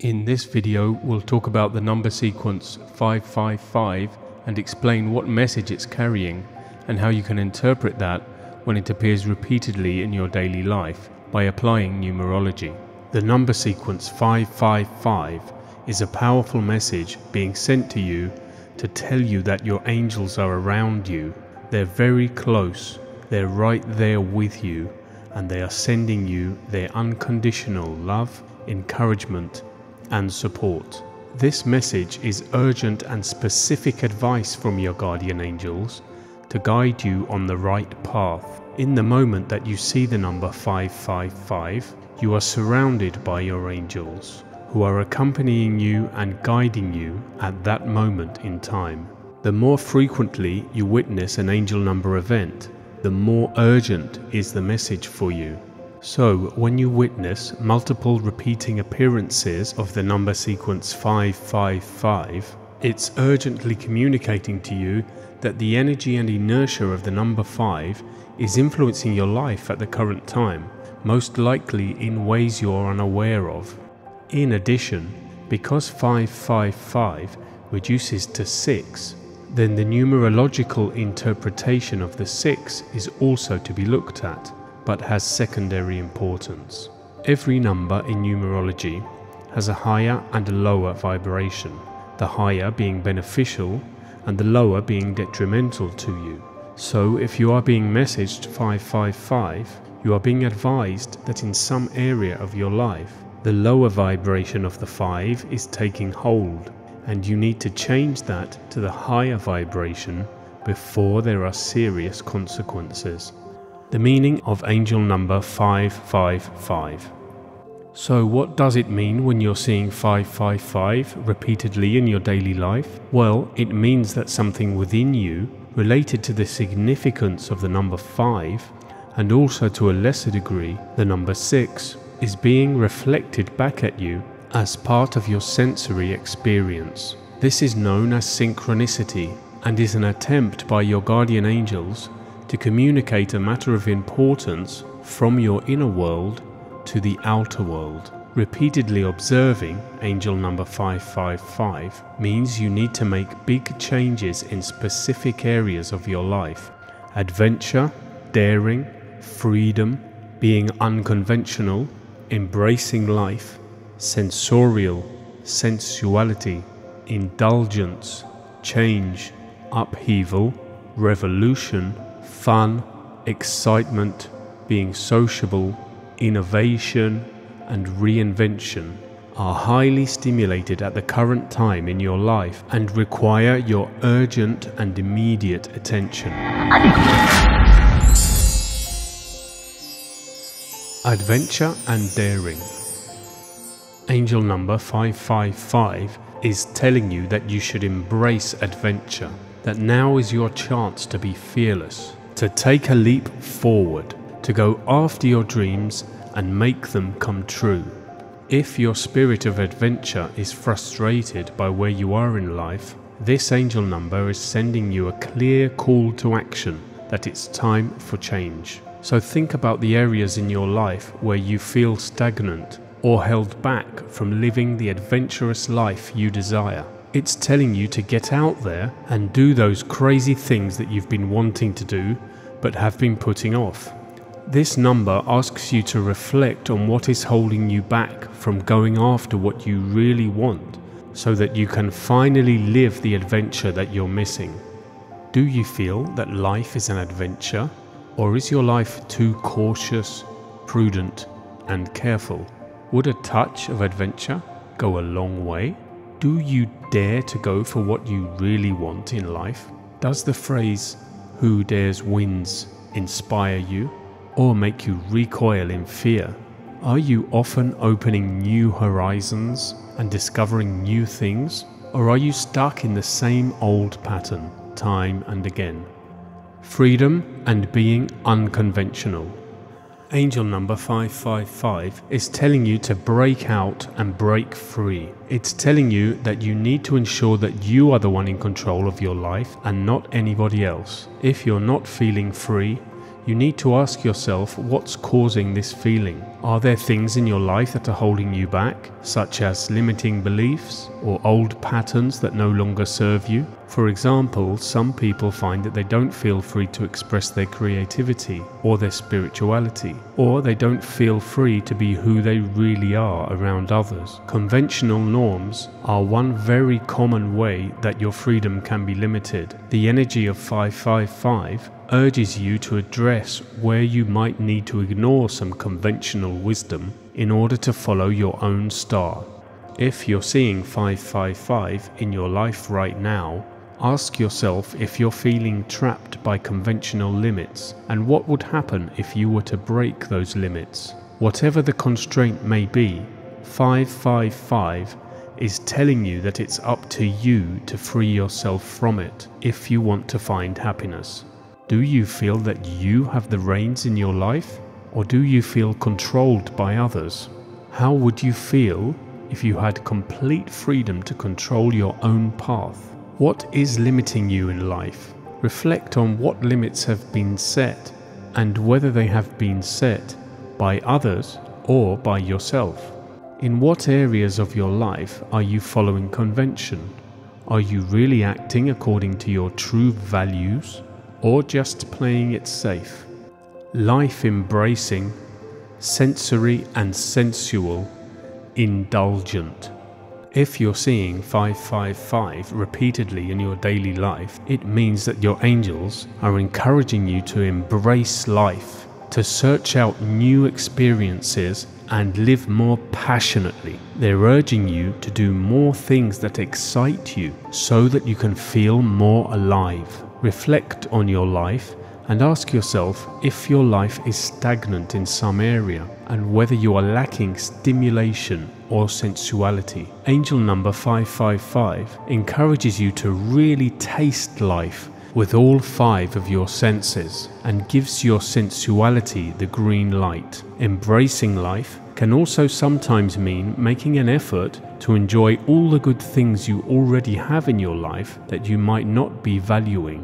In this video, we'll talk about the number sequence 555 and explain what message it's carrying and how you can interpret that when it appears repeatedly in your daily life by applying numerology. The number sequence 555 is a powerful message being sent to you to tell you that your angels are around you. They're very close, they're right there with you, and they are sending you their unconditional love, encouragement, and support. This message is urgent and specific advice from your guardian angels to guide you on the right path. In the moment that you see the number 555, you are surrounded by your angels who are accompanying you and guiding you at that moment in time. The more frequently you witness an angel number event, the more urgent is the message for you. So, when you witness multiple repeating appearances of the number sequence 555, it's urgently communicating to you that the energy and inertia of the number 5 is influencing your life at the current time, most likely in ways you're unaware of. In addition, because 555 reduces to 6, then the numerological interpretation of the 6 is also to be looked at, but has secondary importance. Every number in numerology has a higher and a lower vibration, the higher being beneficial and the lower being detrimental to you. So if you are being messaged 555, you are being advised that in some area of your life, the lower vibration of the 5 is taking hold, and you need to change that to the higher vibration before there are serious consequences. The meaning of angel number 555. So what does it mean when you're seeing 555 repeatedly in your daily life? Well, it means that something within you, related to the significance of the number 5, and also to a lesser degree, the number 6, is being reflected back at you as part of your sensory experience. This is known as synchronicity and is an attempt by your guardian angels to communicate a matter of importance from your inner world to the outer world. Repeatedly observing angel number 555 means you need to make big changes in specific areas of your life: adventure, daring, freedom, being unconventional, embracing life, sensorial, sensuality, indulgence, change, upheaval, revolution, fun, excitement, being sociable, innovation, and reinvention are highly stimulated at the current time in your life and require your urgent and immediate attention. Adventure and daring. Angel number 555 is telling you that you should embrace adventure, that now is your chance to be fearless, to take a leap forward, to go after your dreams and make them come true. If your spirit of adventure is frustrated by where you are in life, this angel number is sending you a clear call to action that it's time for change. So think about the areas in your life where you feel stagnant or held back from living the adventurous life you desire. It's telling you to get out there and do those crazy things that you've been wanting to do but have been putting off. This number asks you to reflect on what is holding you back from going after what you really want so that you can finally live the adventure that you're missing. Do you feel that life is an adventure, or is your life too cautious, prudent, and careful? Would a touch of adventure go a long way? Do you dare to go for what you really want in life? Does the phrase "who dares wins" inspire you or make you recoil in fear? Are you often opening new horizons and discovering new things, or are you stuck in the same old pattern time and again? Freedom and being unconventional. Angel number 555 is telling you to break out and break free. It's telling you that you need to ensure that you are the one in control of your life and not anybody else. If you're not feeling free, You need to ask yourself what's causing this feeling. Are there things in your life that are holding you back, such as limiting beliefs or old patterns that no longer serve you? For example, some people find that they don't feel free to express their creativity or their spirituality, or they don't feel free to be who they really are around others. Conventional norms are one very common way that your freedom can be limited. The energy of 555 urges you to address where you might need to ignore some conventional wisdom in order to follow your own star. If you're seeing 555 in your life right now, ask yourself if you're feeling trapped by conventional limits and what would happen if you were to break those limits. Whatever the constraint may be, 555 is telling you that it's up to you to free yourself from it if you want to find happiness. Do you feel that you have the reins in your life, or do you feel controlled by others? How would you feel if you had complete freedom to control your own path? What is limiting you in life? Reflect on what limits have been set, and whether they have been set by others or by yourself. In what areas of your life are you following convention? Are you really acting according to your true values, or just playing it safe? Life-embracing, sensory and sensual, indulgent. If you're seeing 555 repeatedly in your daily life, it means that your angels are encouraging you to embrace life, to search out new experiences and live more passionately. They're urging you to do more things that excite you so that you can feel more alive. Reflect on your life and ask yourself if your life is stagnant in some area and whether you are lacking stimulation or sensuality. Angel number 555 encourages you to really taste life with all five of your senses and gives your sensuality the green light. Embracing life can also sometimes mean making an effort to enjoy all the good things you already have in your life that you might not be valuing.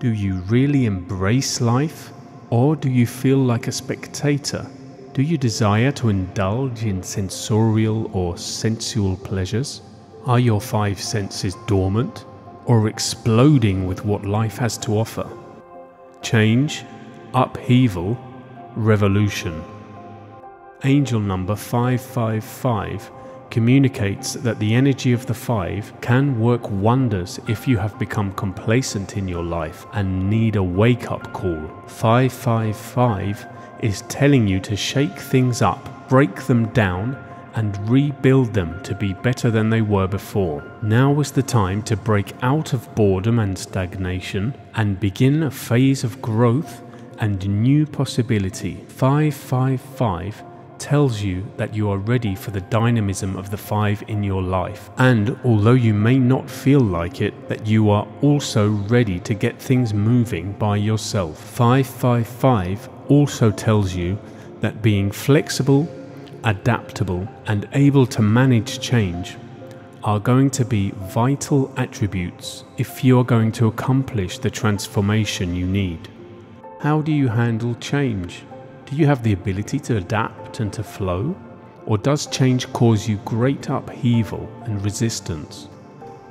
Do you really embrace life, or do you feel like a spectator? Do you desire to indulge in sensorial or sensual pleasures? Are your five senses dormant or exploding with what life has to offer? Change, upheaval, revolution. Angel number 555 communicates that the energy of the five can work wonders if you have become complacent in your life and need a wake-up call. 555 is telling you to shake things up, break them down, and rebuild them to be better than they were before. Now is the time to break out of boredom and stagnation and begin a phase of growth and new possibility. 555 tells you that you are ready for the dynamism of the five in your life, and although you may not feel like it, that you are also ready to get things moving by yourself. 555 also tells you that being flexible, adaptable and able to manage change are going to be vital attributes if you are going to accomplish the transformation you need. How do you handle change? Do you have the ability to adapt and to flow, or does change cause you great upheaval and resistance?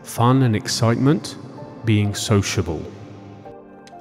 Fun and excitement, being sociable.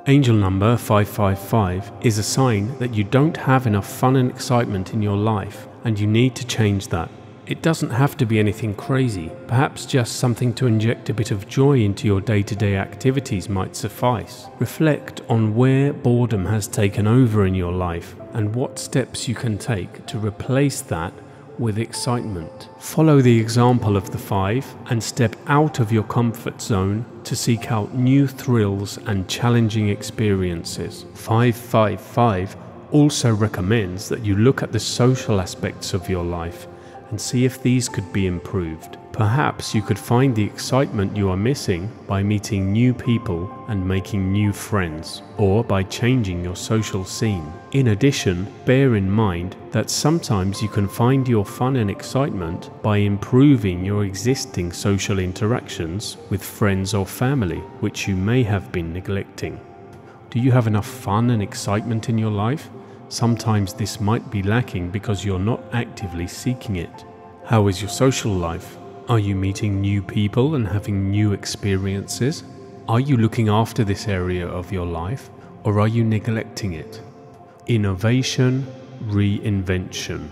Angel number 555 is a sign that you don't have enough fun and excitement in your life, and you need to change that. It doesn't have to be anything crazy. Perhaps just something to inject a bit of joy into your day-to-day activities might suffice. Reflect on where boredom has taken over in your life and what steps you can take to replace that with excitement. Follow the example of the five and step out of your comfort zone to seek out new thrills and challenging experiences. 555 also recommends that you look at the social aspects of your life and see if these could be improved. Perhaps you could find the excitement you are missing by meeting new people and making new friends, or by changing your social scene. In addition, bear in mind that sometimes you can find your fun and excitement by improving your existing social interactions with friends or family, which you may have been neglecting. Do you have enough fun and excitement in your life? Sometimes this might be lacking because you're not actively seeking it. How is your social life? Are you meeting new people and having new experiences? Are you looking after this area of your life, or are you neglecting it? Innovation, reinvention.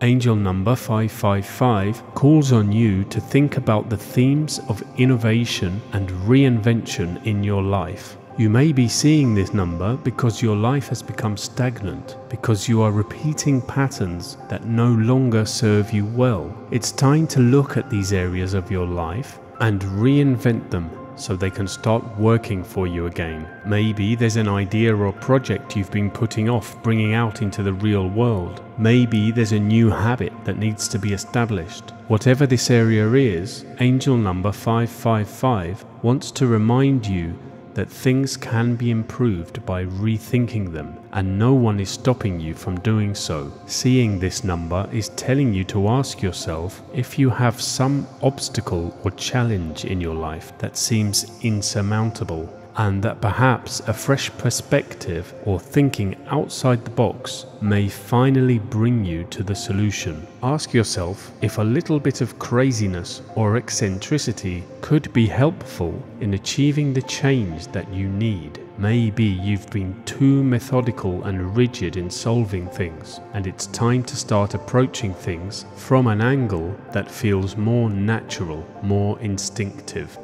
Angel number 555 calls on you to think about the themes of innovation and reinvention in your life. You may be seeing this number because your life has become stagnant, because you are repeating patterns that no longer serve you well. It's time to look at these areas of your life and reinvent them so they can start working for you again. Maybe there's an idea or project you've been putting off bringing out into the real world. Maybe there's a new habit that needs to be established. Whatever this area is, angel number 555 wants to remind you that things can be improved by rethinking them, and no one is stopping you from doing so. Seeing this number is telling you to ask yourself if you have some obstacle or challenge in your life that seems insurmountable, and that perhaps a fresh perspective or thinking outside the box may finally bring you to the solution. Ask yourself if a little bit of craziness or eccentricity could be helpful in achieving the change that you need. Maybe you've been too methodical and rigid in solving things, and it's time to start approaching things from an angle that feels more natural, more instinctive.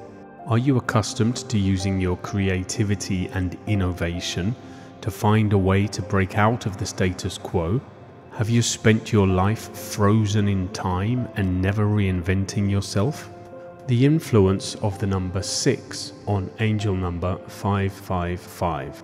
Are you accustomed to using your creativity and innovation to find a way to break out of the status quo? Have you spent your life frozen in time and never reinventing yourself? The influence of the number 6 on angel number 555.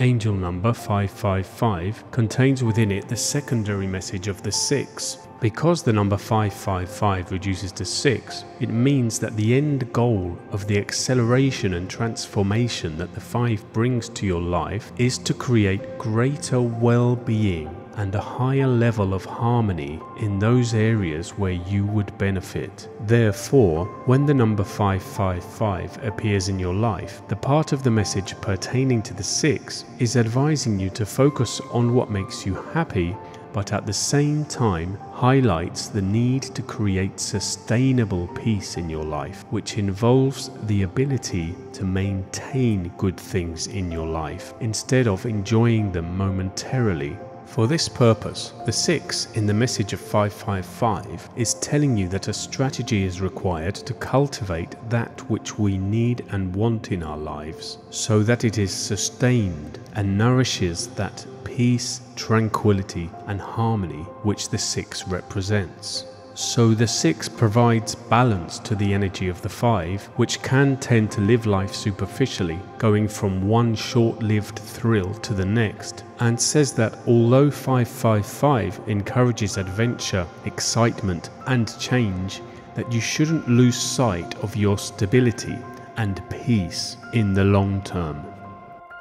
Angel number 555 contains within it the secondary message of the 6. Because the number 555 reduces to 6, it means that the end goal of the acceleration and transformation that the 5 brings to your life is to create greater well-being and a higher level of harmony in those areas where you would benefit. Therefore, when the number 555 appears in your life, the part of the message pertaining to the 6 is advising you to focus on what makes you happy, but at the same time highlights the need to create sustainable peace in your life, which involves the ability to maintain good things in your life instead of enjoying them momentarily. For this purpose, the 6 in the message of 555 is telling you that a strategy is required to cultivate that which we need and want in our lives, so that it is sustained and nourishes that peace, tranquility, and harmony which the 6 represents. So the 6 provides balance to the energy of the 5, which can tend to live life superficially, going from one short-lived thrill to the next, and says that although 555 encourages adventure, excitement, and change, that you shouldn't lose sight of your stability and peace in the long term.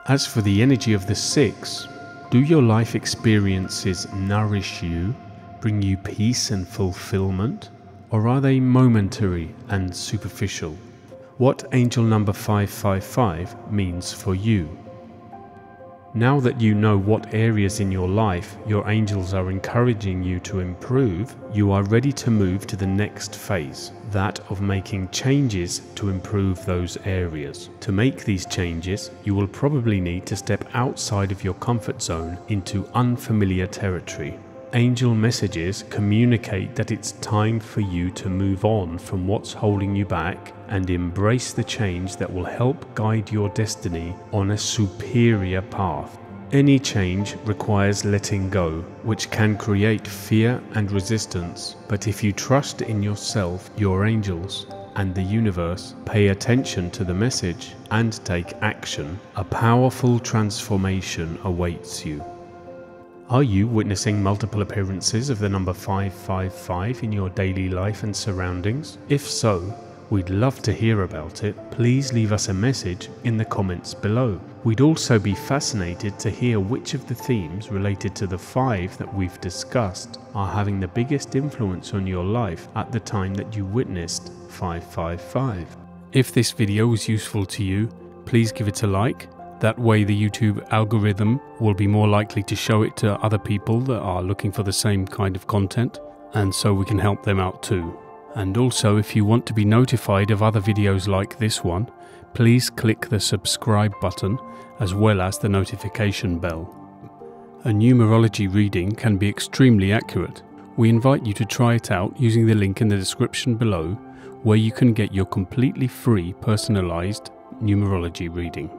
As for the energy of the 6, do your life experiences nourish you? Bring you peace and fulfillment, or are they momentary and superficial? What angel number 555 means for you. Now that you know what areas in your life your angels are encouraging you to improve, you are ready to move to the next phase, that of making changes to improve those areas. To make these changes, you will probably need to step outside of your comfort zone into unfamiliar territory. Angel messages communicate that it's time for you to move on from what's holding you back and embrace the change that will help guide your destiny on a superior path. Any change requires letting go, which can create fear and resistance, but if you trust in yourself, your angels, and the universe, pay attention to the message and take action, a powerful transformation awaits you. Are you witnessing multiple appearances of the number 555 in your daily life and surroundings? If so, we'd love to hear about it. Please leave us a message in the comments below. We'd also be fascinated to hear which of the themes related to the 5 that we've discussed are having the biggest influence on your life at the time that you witnessed 555. If this video was useful to you, please give it a like That way the YouTube algorithm will be more likely to show it to other people that are looking for the same kind of content, and so we can help them out too. And also, if you want to be notified of other videos like this one, please click the subscribe button as well as the notification bell. A numerology reading can be extremely accurate. We invite you to try it out using the link in the description below, where you can get your completely free personalized numerology reading.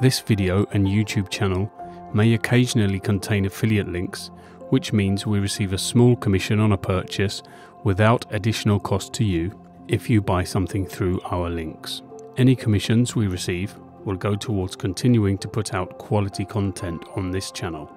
This video and YouTube channel may occasionally contain affiliate links, which means we receive a small commission on a purchase without additional cost to you if you buy something through our links. Any commissions we receive will go towards continuing to put out quality content on this channel.